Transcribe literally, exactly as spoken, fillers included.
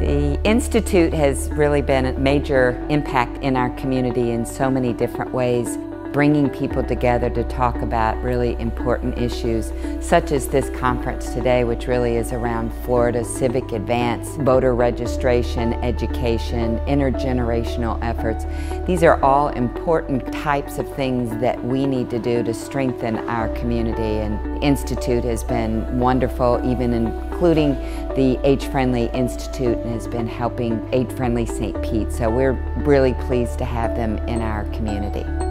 The Institute has really been a major impact in our community in so many different ways, bringing people together to talk about really important issues, such as this conference today, which really is around Florida civic advance, voter registration, education, intergenerational efforts. These are all important types of things that we need to do to strengthen our community, and the Institute has been wonderful, even in including the Age-Friendly Institute, and has been helping Age-Friendly Saint Pete. So we're really pleased to have them in our community.